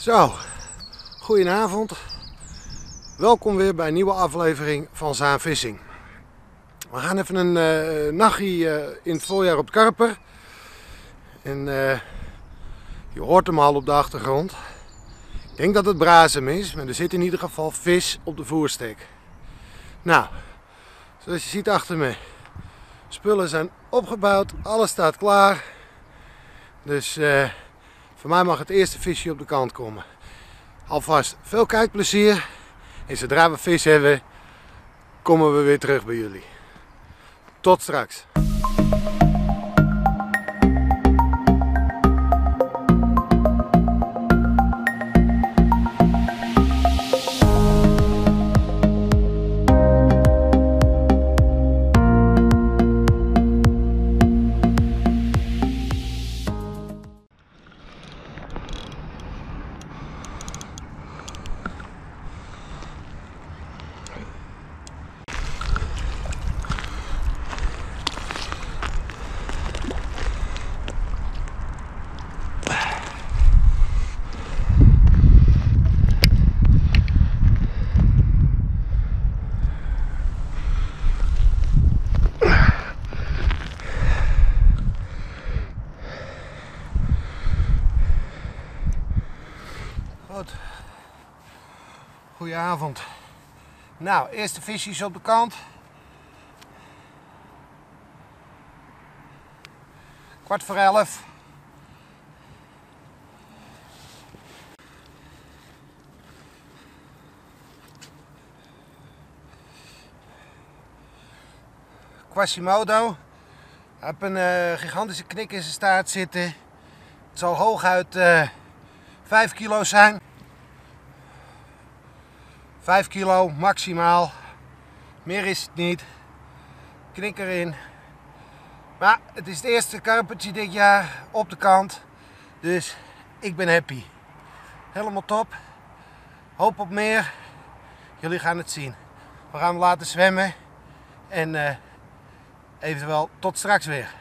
Zo, goedenavond. Welkom weer bij een nieuwe aflevering van Saen Fishing. We gaan even een nachtje in het voorjaar op het karper. En je hoort hem al op de achtergrond. Ik denk dat het brazem is, maar er zit in ieder geval vis op de voerstek. Nou, zoals je ziet achter me, spullen zijn opgebouwd, alles staat klaar. Dus voor mij mag het eerste visje op de kant komen. Alvast veel kijkplezier. En zodra we vis hebben, komen we weer terug bij jullie. Tot straks. Goedenavond. Nou, eerste visjes op de kant. Kwart voor 11. Quasimodo. Hij heeft een gigantische knik in zijn staart zitten. Het zal hooguit 5 kilo zijn. 5 kilo maximaal, meer is het niet. Knik erin. Maar het is het eerste karpertje dit jaar op de kant, dus ik ben happy. Helemaal top. Hoop op meer. Jullie gaan het zien. We gaan hem laten zwemmen en eventueel tot straks weer.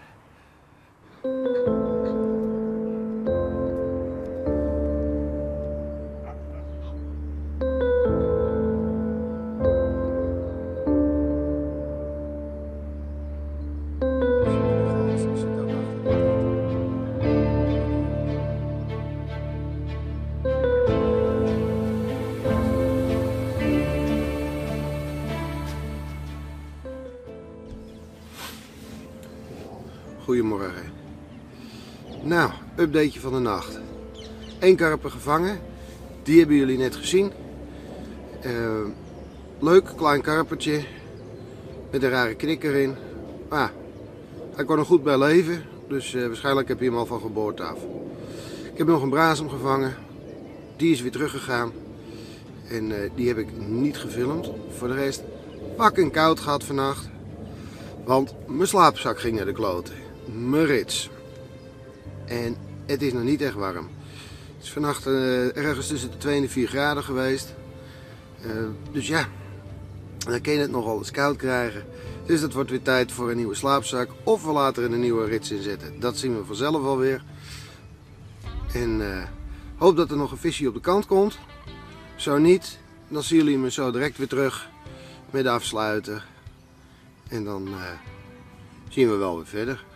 Goedemorgen. Nou, updateje van de nacht. 1 karper gevangen. Die hebben jullie net gezien. Leuk, klein karpertje. Met een rare knik erin. Maar hij kon er goed bij leven. Dus waarschijnlijk heb je hem al van geboorte af. Ik heb nog een brazem gevangen. Die is weer teruggegaan. En die heb ik niet gefilmd. Voor de rest, fucking koud gehad vannacht. Want mijn slaapzak ging naar de kloten. Mijn rits. En het is nog niet echt warm. Het is vannacht ergens tussen de 2 en de 4 graden geweest. Dus ja, dan kun je het nogal eens koud krijgen. Dus dat wordt weer tijd voor een nieuwe slaapzak. Of we laten er een nieuwe rits in zetten. Dat zien we vanzelf alweer. En hoop dat er nog een visje op de kant komt. Zo niet, dan zien jullie me zo direct weer terug. Met de afsluiter. En dan zien we wel weer verder.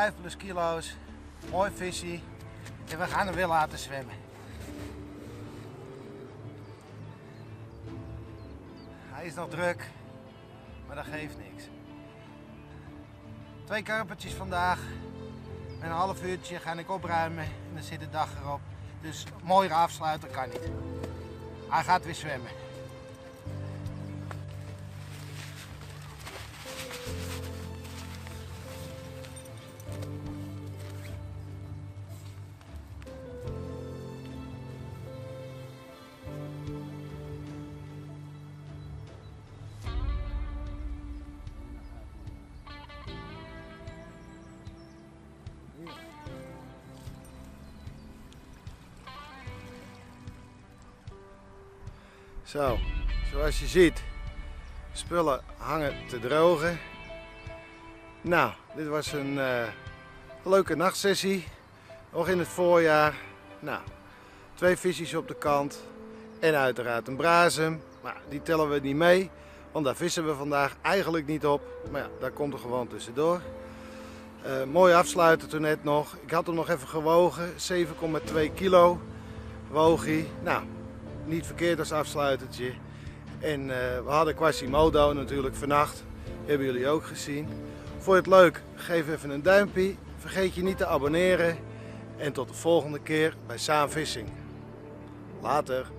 5 plus kilo's, mooi visje en we gaan hem weer laten zwemmen. Hij is nog druk, maar dat geeft niks. 2 karpertjes vandaag. Met een half uurtje ga ik opruimen en dan zit de dag erop. Dus mooier afsluiten kan niet. Hij gaat weer zwemmen. Zo, zoals je ziet, spullen hangen te drogen. Nou, dit was een leuke nachtsessie, nog in het voorjaar. Nou, 2 visjes op de kant en uiteraard een brazem. Maar die tellen we niet mee, want daar vissen we vandaag eigenlijk niet op. Maar ja, daar komt er gewoon tussendoor. Mooi afsluiten toen net nog. Ik had hem nog even gewogen, 7,2 kilo woog hij. Nou, niet verkeerd als afsluitertje. En we hadden Quasimodo natuurlijk vannacht. Hebben jullie ook gezien. Vond je het leuk? Geef even een duimpje. Vergeet je niet te abonneren. En tot de volgende keer bij Saen Fishing. Later.